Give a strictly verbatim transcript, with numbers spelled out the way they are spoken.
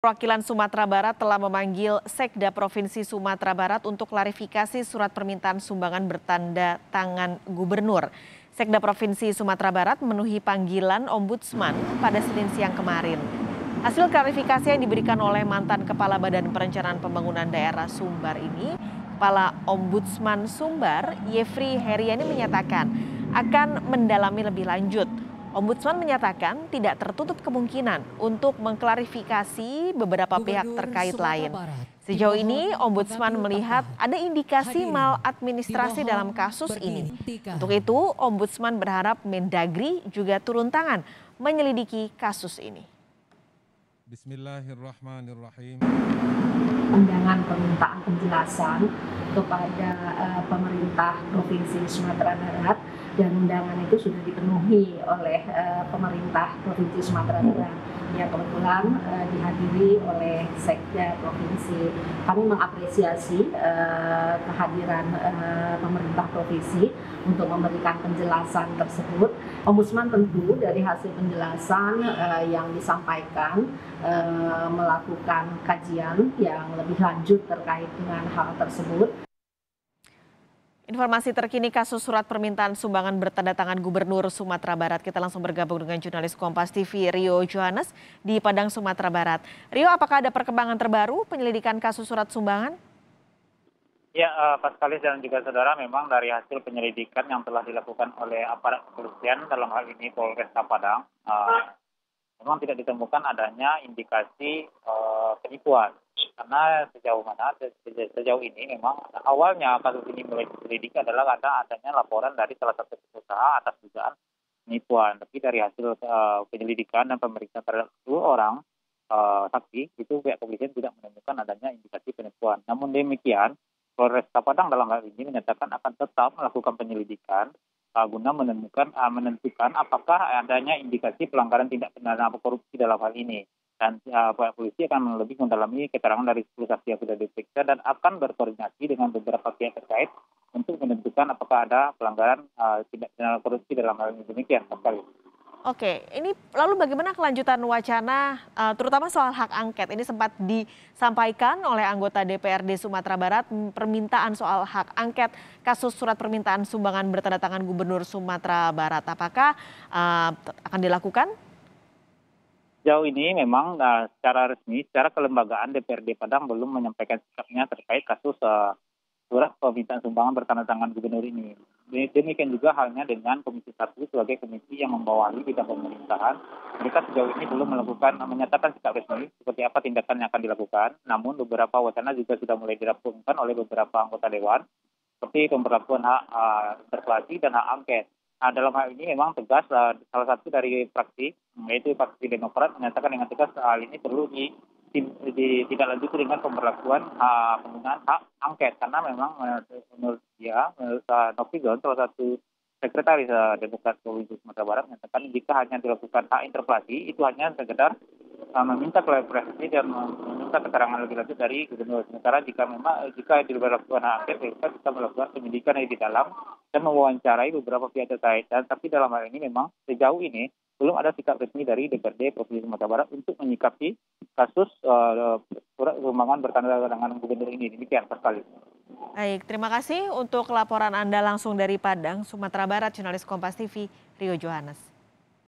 Perwakilan Sumatera Barat telah memanggil Sekda Provinsi Sumatera Barat untuk klarifikasi surat permintaan sumbangan bertanda tangan gubernur. Sekda Provinsi Sumatera Barat memenuhi panggilan Ombudsman pada Senin siang kemarin. Hasil klarifikasi yang diberikan oleh mantan Kepala Badan Perencanaan Pembangunan Daerah Sumbar ini, Kepala Ombudsman Sumbar, Yefri Heriani menyatakan akan mendalami lebih lanjut. Ombudsman menyatakan tidak tertutup kemungkinan untuk mengklarifikasi beberapa pihak terkait lain. Sejauh ini, Ombudsman melihat ada indikasi maladministrasi dalam kasus ini. Untuk itu, Ombudsman berharap Mendagri juga turun tangan menyelidiki kasus ini. Bismillahirrahmanirrahim. Undangan permintaan penjelasan kepada uh, pemerintah Provinsi Sumatera Barat, dan undangan itu sudah dipenuhi oleh uh, pemerintah Provinsi Sumatera Barat yang kebetulan uh, dihadiri oleh Sekda Provinsi. Kami mengapresiasi uh, kehadiran uh, pemerintah Provinsi untuk memberikan penjelasan tersebut. Ombudsman tentu dari hasil penjelasan uh, yang disampaikan uh, melakukan kajian yang lebih lanjut terkait dengan hal tersebut. Informasi terkini kasus surat permintaan sumbangan bertanda tangan Gubernur Sumatera Barat. Kita langsung bergabung dengan jurnalis Kompas T V Rio Johannes di Padang, Sumatera Barat. Rio, apakah ada perkembangan terbaru penyelidikan kasus surat sumbangan? Ya, uh, Paskalis dan juga saudara, memang dari hasil penyelidikan yang telah dilakukan oleh aparat kepolisian dalam hal ini Polresta Padang, uh, memang tidak ditemukan adanya indikasi uh, penipuan. Karena sejauh mana sejauh ini memang awalnya kasus ini mulai diselidik adalah karena adanya laporan dari salah satu pengusaha atas dugaan penipuan. Tapi dari hasil uh, penyelidikan dan pemeriksaan terhadap dua orang uh, saksi, itu pihak kepolisian tidak menemukan adanya indikasi penipuan. Namun demikian, Polresta Padang dalam hal ini menyatakan akan tetap melakukan penyelidikan uh, guna menemukan uh, menentukan apakah adanya indikasi pelanggaran tindak pidana korupsi dalam hal ini. Dan uh, polisi akan lebih mendalami keterangan dari sepuluh saksi yang sudah diperiksa dan akan berkoordinasi dengan beberapa pihak terkait untuk menentukan apakah ada pelanggaran uh, tindak pidana korupsi dalam hal ini. Demikian, sekali. Oke, ini lalu bagaimana kelanjutan wacana uh, terutama soal hak angket? Ini sempat disampaikan oleh anggota D P R D Sumatera Barat, permintaan soal hak angket kasus surat permintaan sumbangan bertanda tangan Gubernur Sumatera Barat. Apakah uh, akan dilakukan? Sejauh ini memang uh, secara resmi, secara kelembagaan D P R D Padang belum menyampaikan sikapnya terkait kasus uh, surat permintaan sumbangan bertanda tangan gubernur ini. Demikian juga halnya dengan Komisi satu sebagai komisi yang membawahi bidang pemerintahan. Mereka sejauh ini belum melakukan uh, menyatakan sikap resmi seperti apa tindakan yang akan dilakukan. Namun beberapa wacana juga sudah mulai dirampungkan oleh beberapa anggota dewan seperti pemberlakuan hak uh, interpelasi dan hak angket. Nah, dalam hal ini memang tegas uh, salah satu dari fraksi, yaitu fraksi Demokrat, menyatakan dengan tegas hal ini perlu ditindaklanjuti di, dengan pemberlakuan uh, penggunaan hak angket. Karena memang uh, menurut dia, menurut uh, Novi Gun, salah satu sekretaris uh, Demokrat Provinsi Sumatera Barat, menyatakan jika hanya dilakukan hak interpelasi, itu hanya sekedar uh, meminta klarifikasi dan meminta keterangan lebih lanjut dari gubernur. Sementara jika memang jika dilakukan hak angket, mereka bisa melakukan penyidikan yang di dalam dan mewawancarai beberapa pihak terkait. Dan tapi dalam hal ini memang sejauh ini belum ada sikap resmi dari D P R D Provinsi Sumatera Barat untuk menyikapi kasus uh, surat sumbangan bertanda tangan gubernur ini. Demikian, sekali. Baik, terima kasih untuk laporan Anda langsung dari Padang, Sumatera Barat, jurnalis Kompas T V Rio Johannes.